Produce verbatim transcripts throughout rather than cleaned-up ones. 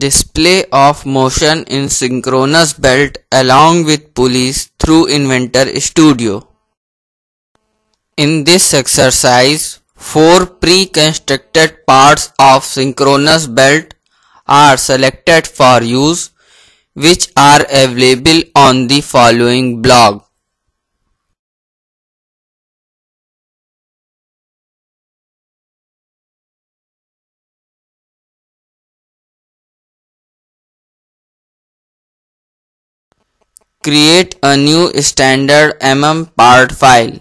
Display of motion in synchronous belt along with pulleys through Inventor Studio. In this exercise, four pre-constructed parts of synchronous belt are selected for use, which are available on the following blog. Create a new standard mm part file.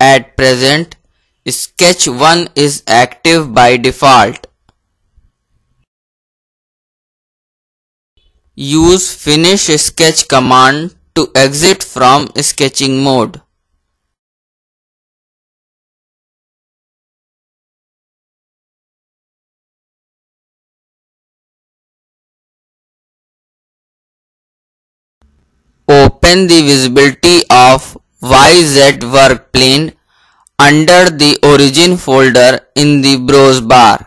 At present, sketch one is active by default. Use Finish Sketch command to exit from sketching mode. Open the visibility of Y Z work plane under the origin folder in the Browse Bar.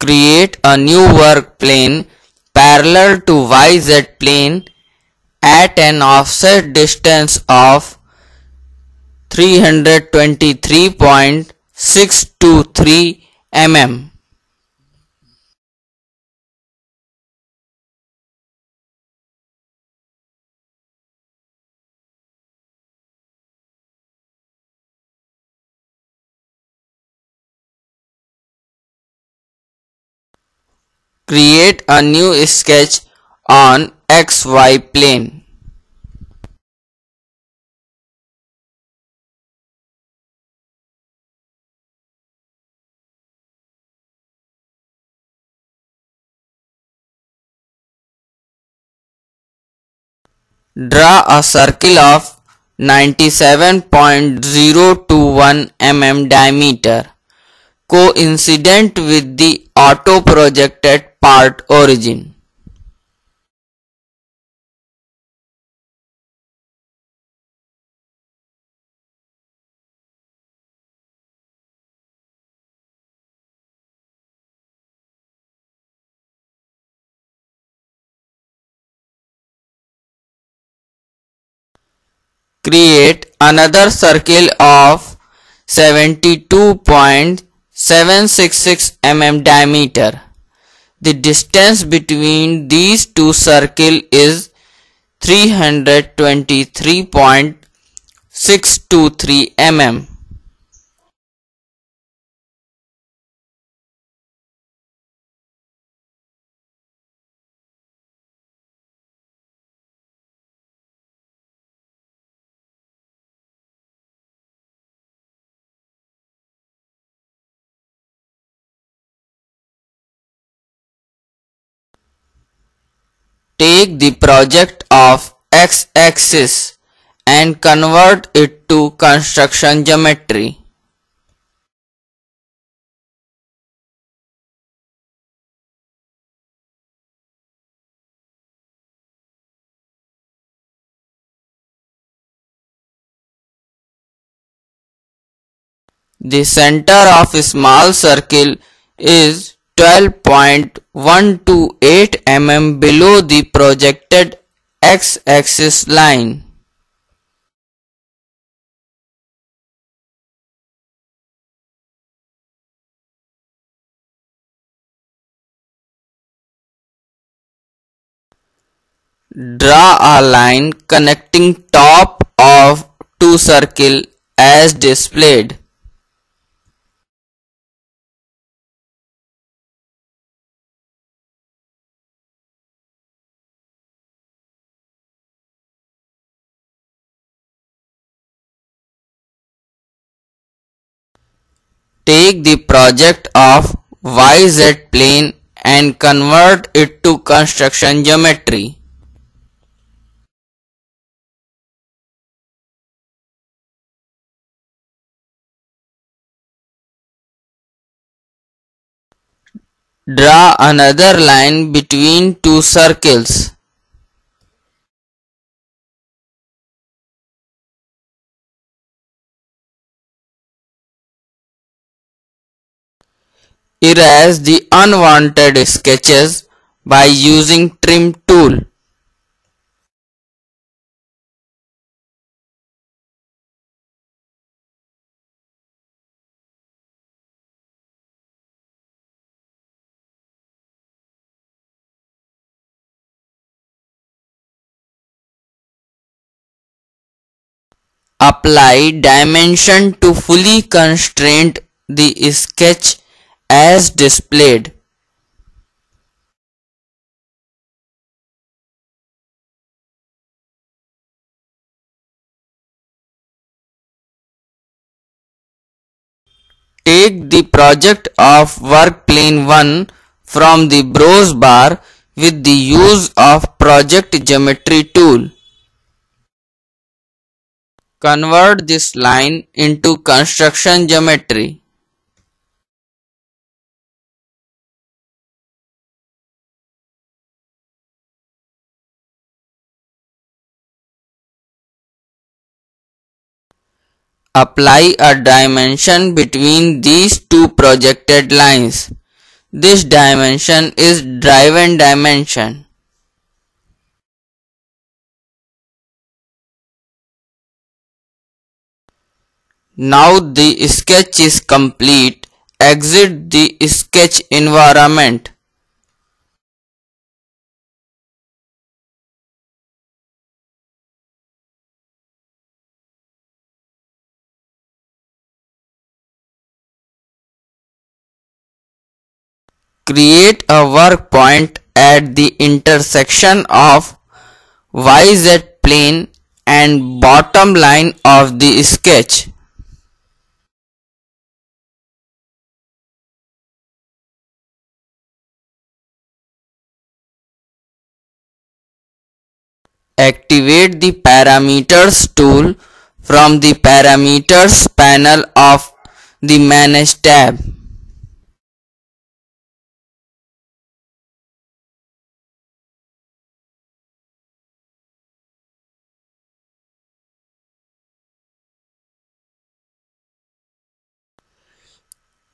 Create a new work plane parallel to Y Z plane at an offset distance of three hundred twenty-three point six two three millimeters. Create a new sketch on X Y plane. Draw a circle of ninety-seven point zero two one millimeters diameter, coincident with the auto-projected part origin. Create another circle of seventy-two point seven six six millimeters diameter. The distance between these two circles is three hundred twenty-three point six two three millimeters. Take the project of x-axis and convert it to construction geometry. The center of a small circle is twelve point one two eight millimeters below the projected x-axis line. Draw a line connecting top of two circles as displayed. take the project of Y Z plane and convert it to construction geometry. Draw another line between two circles. Erase the unwanted sketches by using Trim tool. Apply dimension to fully constrain the sketch as displayed. Take the project of work plane one from the Browse Bar with the use of Project Geometry tool. Convert this line into construction geometry. Apply a dimension between these two projected lines. This dimension is driven dimension. Now the sketch is complete. Exit the sketch environment. Create a work point at the intersection of Y Z plane and bottom line of the sketch. Activate the Parameters tool from the Parameters panel of the Manage tab.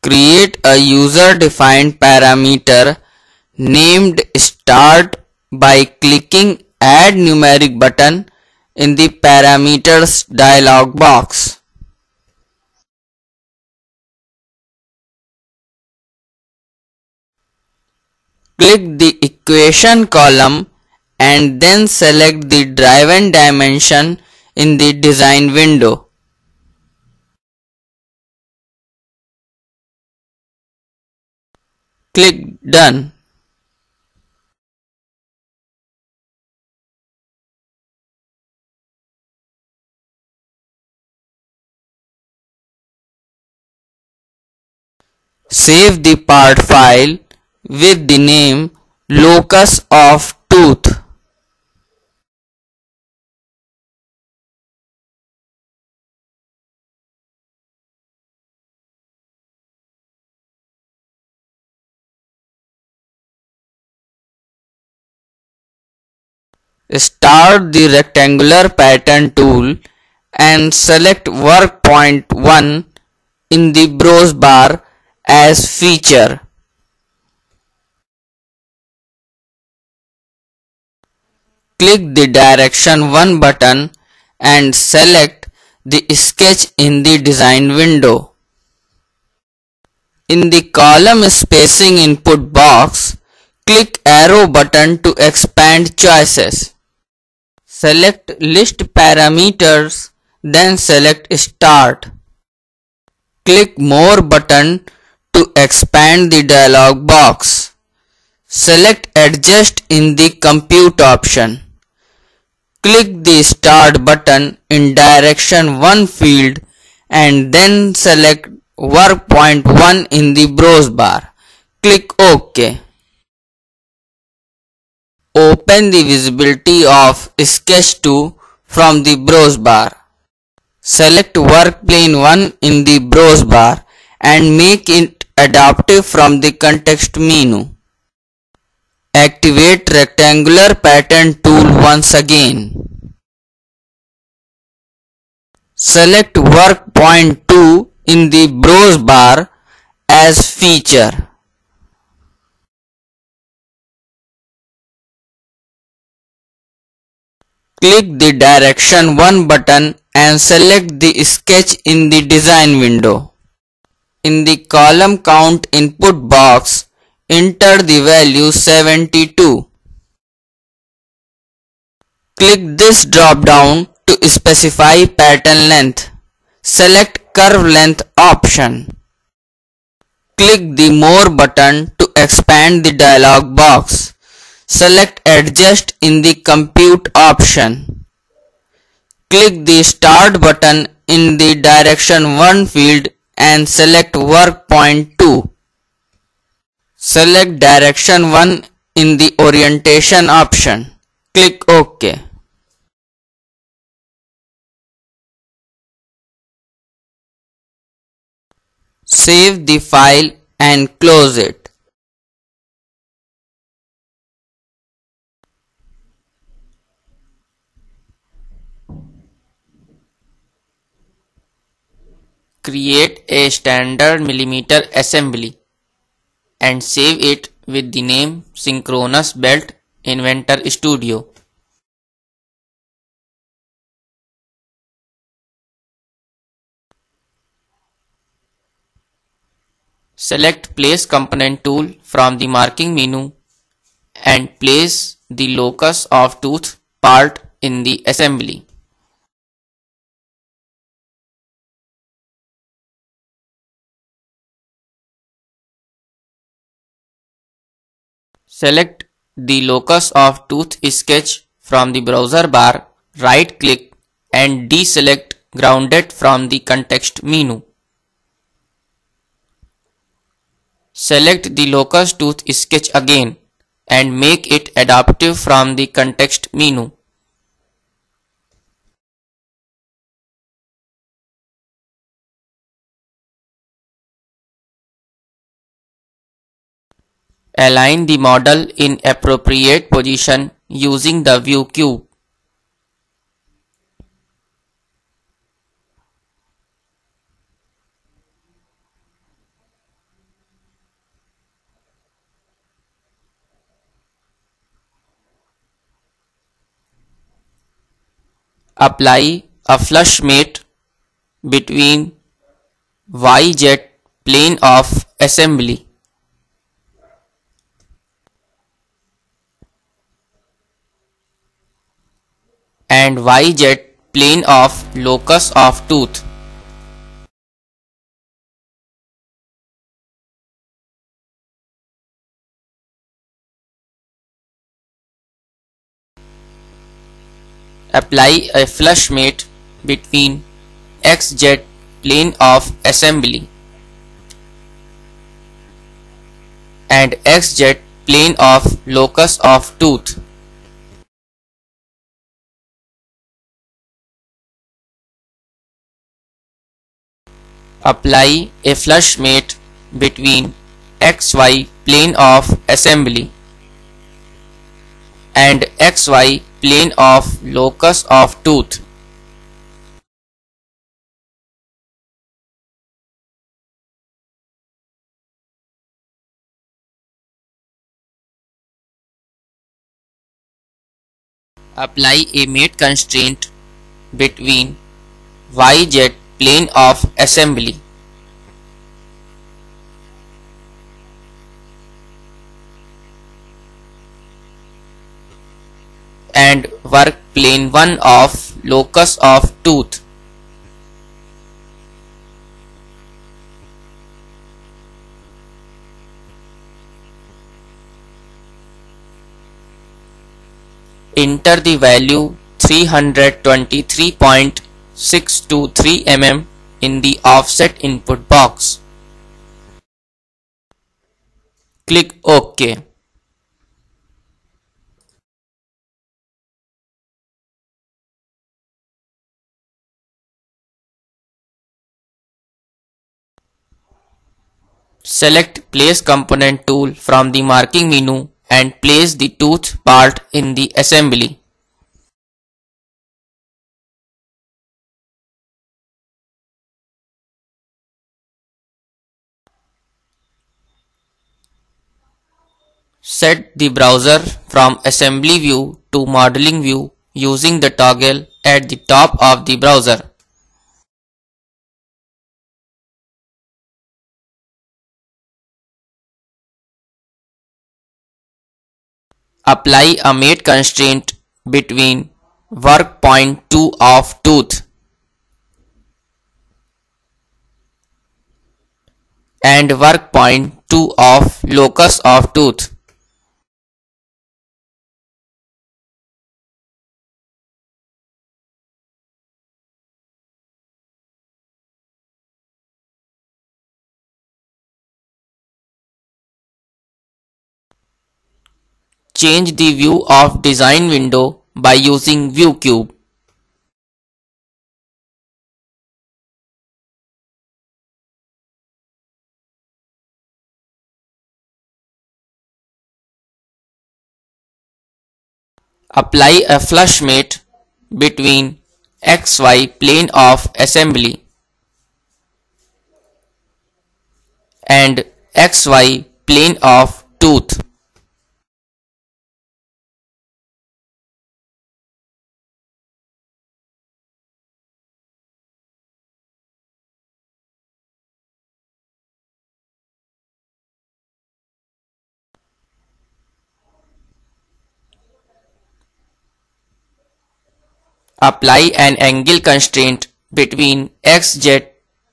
Create a user-defined parameter named Start by clicking Add Numeric button in the Parameters dialog box. Click the Equation column and then select the driven dimension in the design window. Click Done. Save the part file with the name Locus of Tooth. Start the Rectangular Pattern tool and select Work Point one in the Browse Bar as Feature. Click the Direction one button and select the sketch in the design window. In the column spacing input box, click arrow button to expand choices. Select List Parameters, then select Start. Click More button to expand the dialog box. Select Adjust in the Compute option. Click the Start button in Direction one field and then select work point one in the browse bar. Click OK. Open the visibility of sketch two from the browse bar. Select work plane one in the browse bar and make it adaptive from the context menu. Activate rectangular pattern tool once again. Select work point two in the browse bar as feature. Click the direction one button and select the sketch in the design window. In the column count input box, enter the value seventy-two. Click this drop down to specify pattern length. Select curve length option. Click the more button to expand the dialog box. Select adjust in the compute option. Click the start button in the direction one field and select work point two. Select direction one in the orientation option. Click OK. Save the file and close it. Create a standard millimeter assembly and save it with the name Synchronous Belt Inventor Studio. Select Place Component tool from the marking menu and place the locus of tooth part in the assembly. Select the locus of tooth sketch from the browser bar, right click and deselect grounded from the context menu. Select the locus tooth sketch again and make it adaptive from the context menu. Align the model in appropriate position using the View Cube. Apply a flush mate between Y Z plane of assembly. And Y Z plane of locus of tooth. Apply a flush mate between X Z plane of assembly and X Z plane of locus of tooth. Apply a flush mate between X Y plane of assembly and X Y plane of locus of tooth. Apply a mate constraint between Y Z plane of assembly and work plane one of locus of tooth. Enter the value three hundred twenty-three point six two three millimeters in the offset input box. Click OK. Select Place Component tool from the marking menu and place the tooth part in the assembly. Set the browser from assembly view to modeling view using the toggle at the top of the browser. Apply a mate constraint between work point two of tooth and work point two of locus of tooth. Change the view of design window by using View Cube. Apply a flush mate between X Y plane of assembly and X Y plane of tooth. Apply an angle constraint between X Z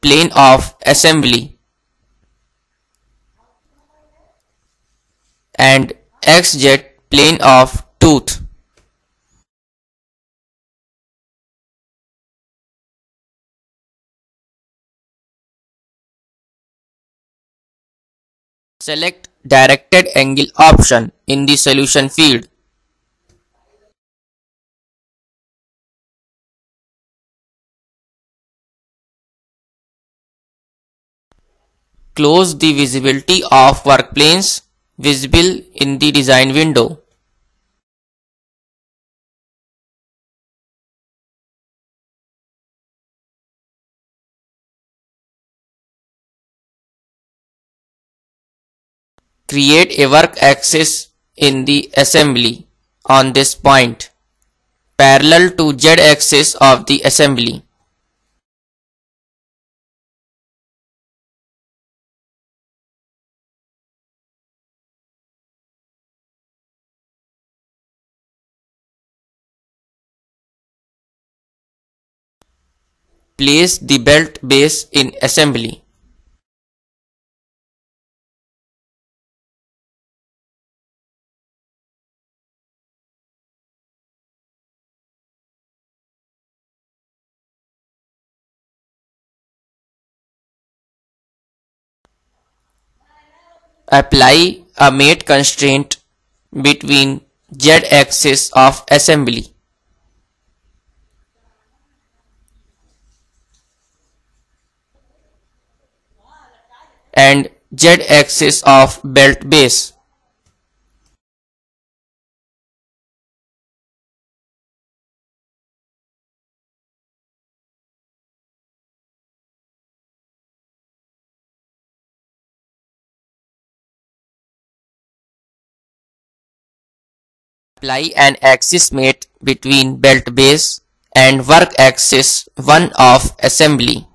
plane of assembly and X Z plane of tooth. Select directed angle option in the solution field. Close the visibility of work planes visible in the design window. Create a work axis in the assembly on this point, parallel to Z axis of the assembly. Place the belt base in assembly. Apply a mate constraint between Z axis of assembly and Z axis of belt base. Apply an axis mate between belt base and work axis one of assembly.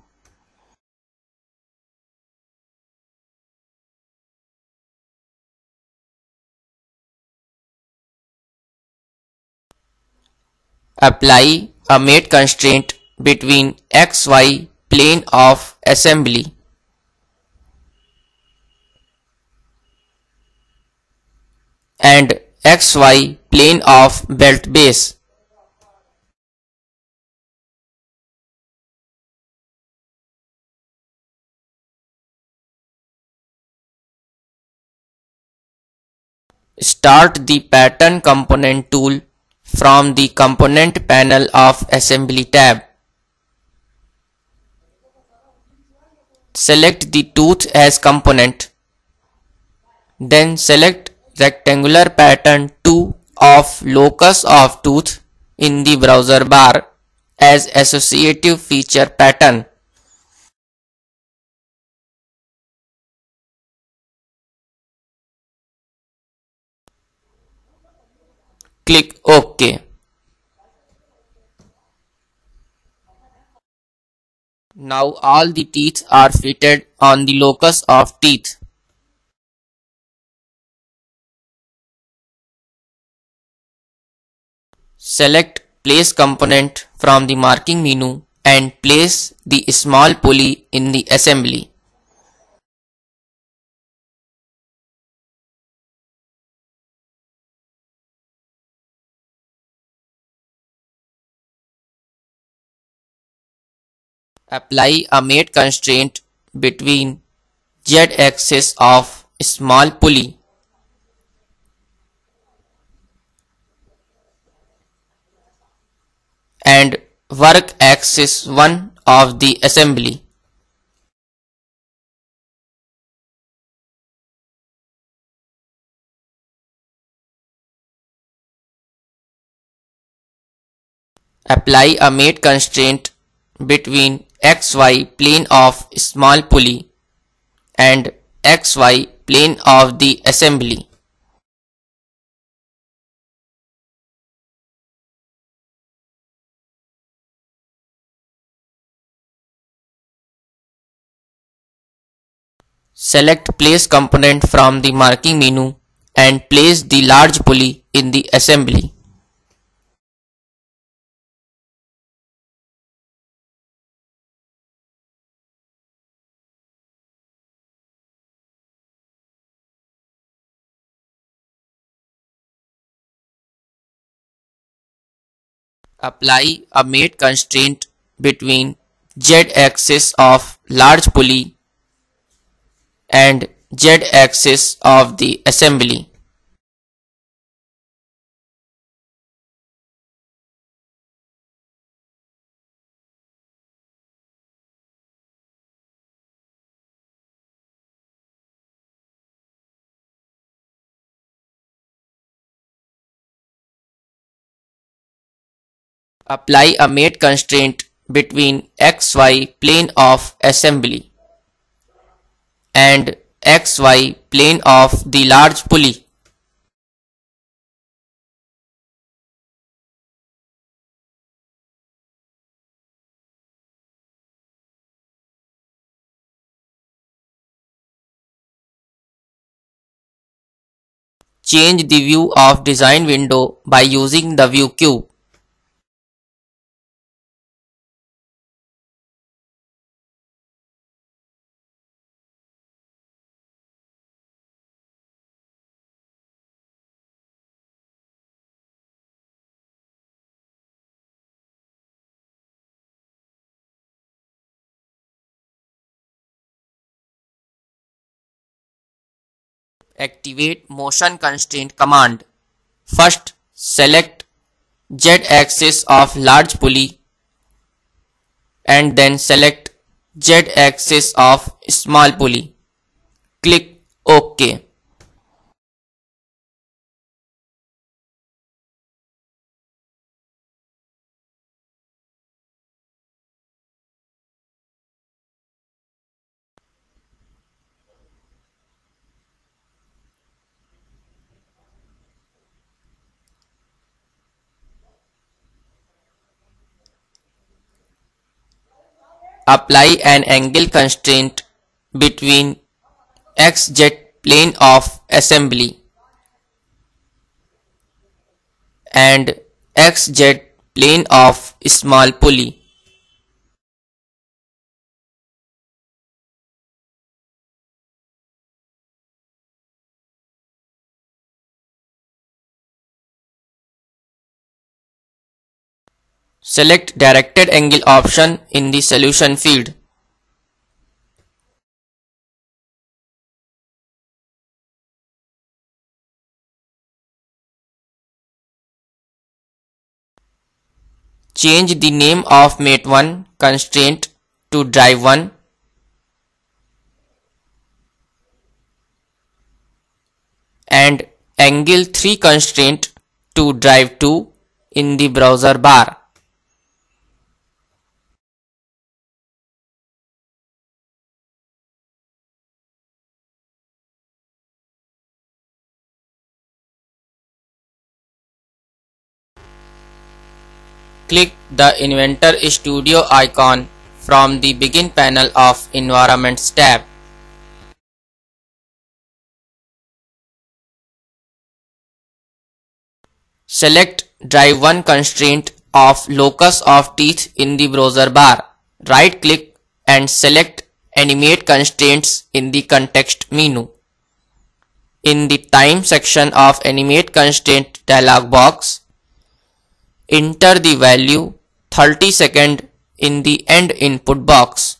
Apply a mate constraint between X Y plane of assembly and X Y plane of belt base. Start the Pattern Component tool from the Component panel of Assembly tab. Select the tooth as component. Then select Rectangular Pattern two of Locus of Tooth in the Browser bar as Associative Feature Pattern. Click OK. Now all the teeth are fitted on the locus of teeth. Select Place Component from the Marking menu and place the small pulley in the assembly. Apply a mate constraint between Z axis of small pulley. And work axis one of the assembly. Apply a mate constraint between X Y plane of small pulley and X Y plane of the assembly. Select Place Component from the Marking menu and place the large pulley in the assembly. Apply a mate constraint between Z axis of large pulley and Z axis of the assembly. Apply a mate constraint between X Y plane of assembly and X Y plane of the large pulley. Change the view of design window by using the View Cube. Activate Motion Constraint command. First, select Z axis of large pulley and then select Z axis of small pulley. Click OK. Apply an angle constraint between X Z plane of assembly and X Z plane of small pulley. Select Directed Angle option in the Solution field. Change the name of mate one constraint to drive one. And angle three constraint to drive two in the browser bar. Click the Inventor Studio icon from the Begin panel of Environments tab. Select drive one constraint of locus of teeth in the browser bar. Right click and select Animate Constraints in the context menu. In the time section of Animate Constraint dialog box, enter the value thirty seconds in the end input box.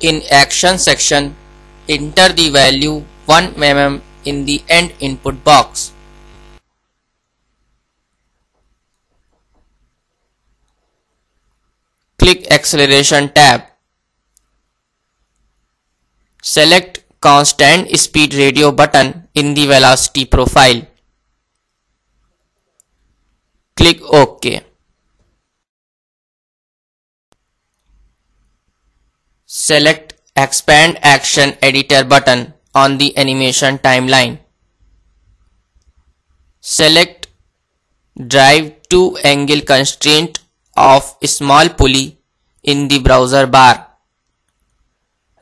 In action section, enter the value one millimeter in the end input box. Click Acceleration tab. Select Constant Speed Radio button in the velocity profile. Click OK. Select Expand Action Editor button on the animation timeline. Select drive two angle constraint of small pulley in the browser bar.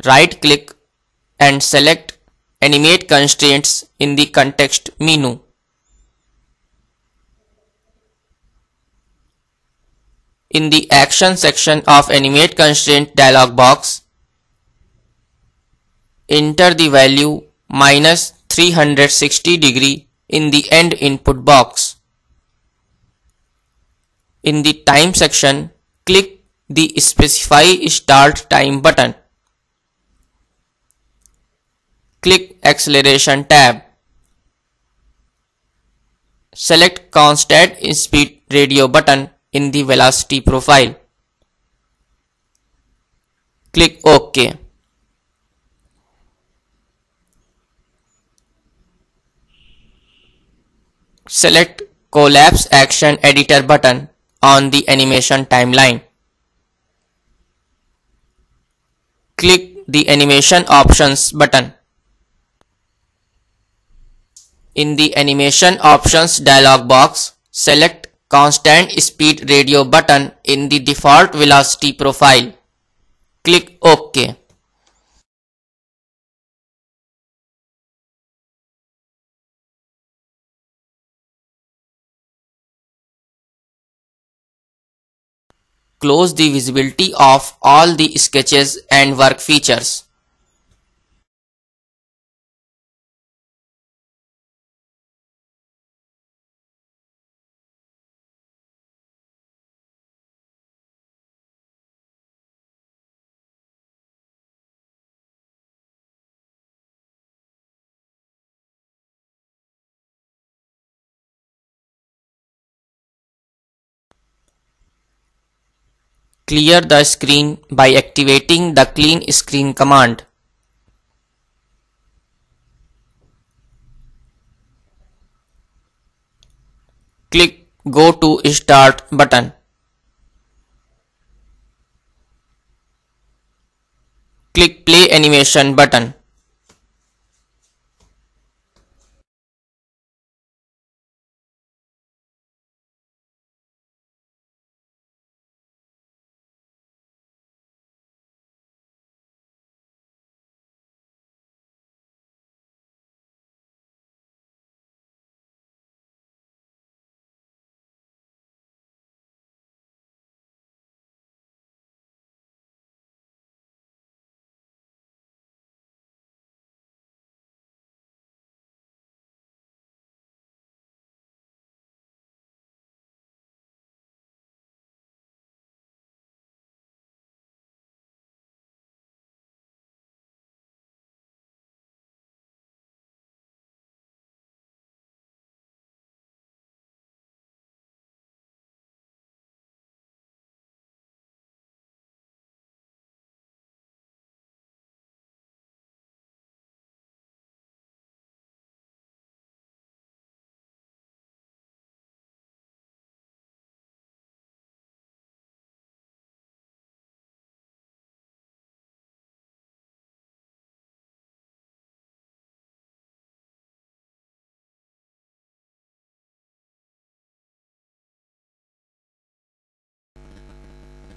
Right click and select Animate Constraints in the context menu. In the action section of Animate Constraint dialog box, enter the value minus three hundred sixty degrees in the end input box. In the time section, click the Specify Start Time button. Click Acceleration tab. Select Constant Speed Radio button in the velocity profile. Click OK. Select Collapse Action Editor button on the animation timeline. Click the Animation Options button. In the Animation Options dialog box, select Constant Speed Radio button in the default velocity profile. Click OK. Close the visibility of all the sketches and work features. Clear the screen by activating the Clean Screen command. Click Go to Start button. Click Play Animation button.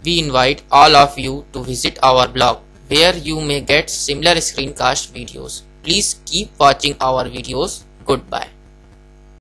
we invite all of you to visit our blog where you may get similar screencast videos. Please keep watching our videos. Goodbye.